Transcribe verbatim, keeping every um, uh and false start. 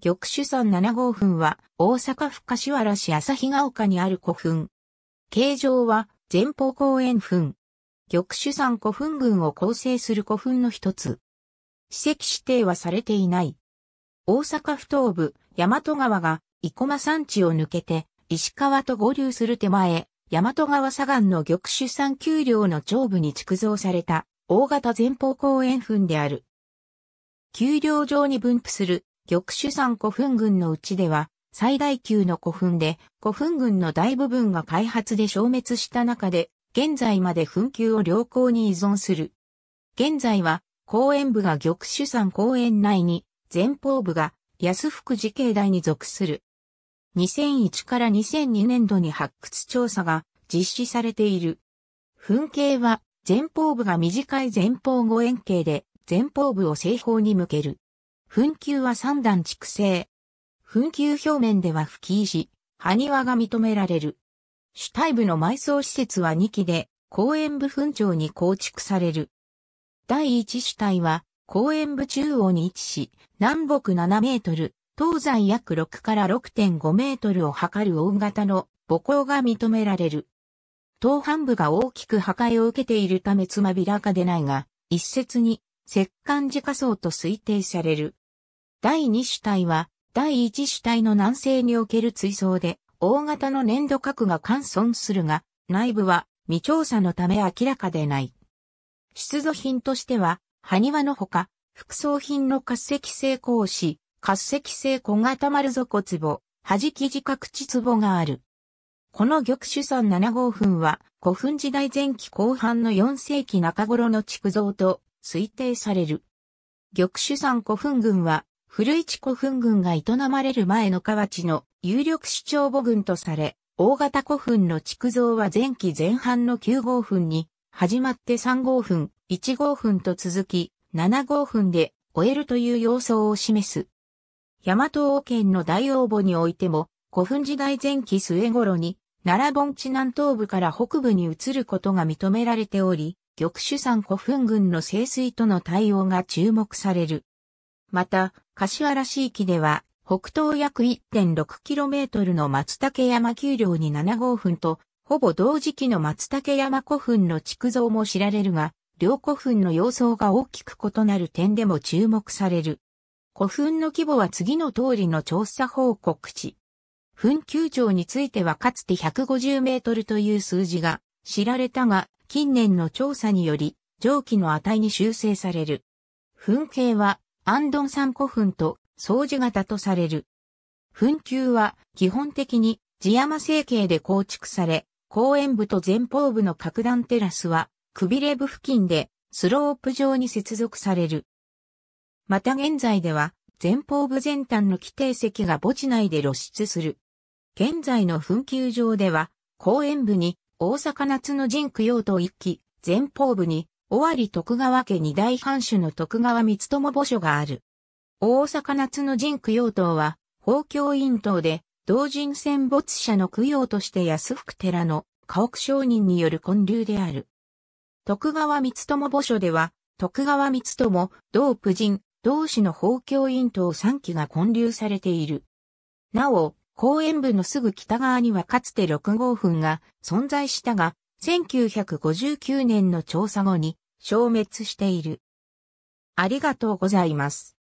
玉珠山七号墳は大阪府柏原市旭ヶ丘にある古墳。形状は前方後円墳。玉珠山古墳群を構成する古墳の一つ。史跡指定はされていない。大阪府東部、大和川が生駒山地を抜けて石川と合流する手前、大和川左岸の玉珠山丘陵の上部に築造された大型前方後円墳である。丘陵上に分布する玉珠山古墳群のうちでは最大級の古墳で、古墳群の大部分が開発で消滅した中で、現在まで墳丘を良好に依存する。現在は後円部が玉珠山公園内に、前方部が安福寺境内に属する。にせんいちからにせんに年度に発掘調査が実施されている。墳形は前方部が短い前方後円形で、前方部を正方に向ける。墳丘は三段築成。墳丘表面では吹石、埴輪が認められる。主体部の埋葬施設はに基で、後円部墳頂に構築される。第一主体は、後円部中央に位置し、南北ななメートル、東西約ろくから ろくてんご メートルを測る大型の墓坑が認められる。東半部が大きく破壊を受けているためつまびらかでないが、一説に、摂関寺下層と推定される。第二主体は、第一主体の南西における追葬で、大型の粘土核が現存するが、内部は未調査のため明らかでない。出土品としては、埴輪のほか、副葬品の滑石製格子、滑石製小型丸底壺、弾き字角地壺がある。この玉珠山七号墳は、古墳時代前期後半のよん世紀中頃の築造と、推定される。玉珠山古墳群は、古市古墳群が営まれる前の河内の有力主張母群とされ、大型古墳の築造は前期前半のきゅう号墳に、始まってさん号墳、いち号墳と続き、なな号墳で終えるという様相を示す。大和王権の大応募においても、古墳時代前期末頃に、奈良盆地南東部から北部に移ることが認められており、玉珠山古墳群の盛衰との対応が注目される。また、柏原市域では、北東約 いってんろくキロメートル の松茸山丘陵になな号墳と、ほぼ同時期の松茸山古墳の築造も知られるが、両古墳の様相が大きく異なる点でも注目される。古墳の規模は次の通りの調査報告値。墳丘長についてはかつてひゃくごじゅうメートルという数字が知られたが、近年の調査により、上記の値に修正される。墳形は、安曇山古墳と、相似型とされる。墳丘は、基本的に、地山成形で構築され、後円部と前方部の各段テラスは、くびれ部付近で、スロープ状に接続される。また現在では、前方部前端の基底石が墓地内で露出する。現在の墳丘上では、後円部に、大阪夏の陣供養塔一基、前方部に、尾張徳川家二代藩主の徳川光友墓所がある。大阪夏の陣供養塔は、宝鏡院塔で、同人戦没者の供養として安福寺の家屋商人による建立である。徳川光友墓所では、徳川光友、同婦人、同氏の宝鏡院塔さん基が建立されている。なお、後円部のすぐ北側にはかつてろく号墳が存在したが、せんきゅうひゃくごじゅうきゅう年の調査後に消滅している。ありがとうございます。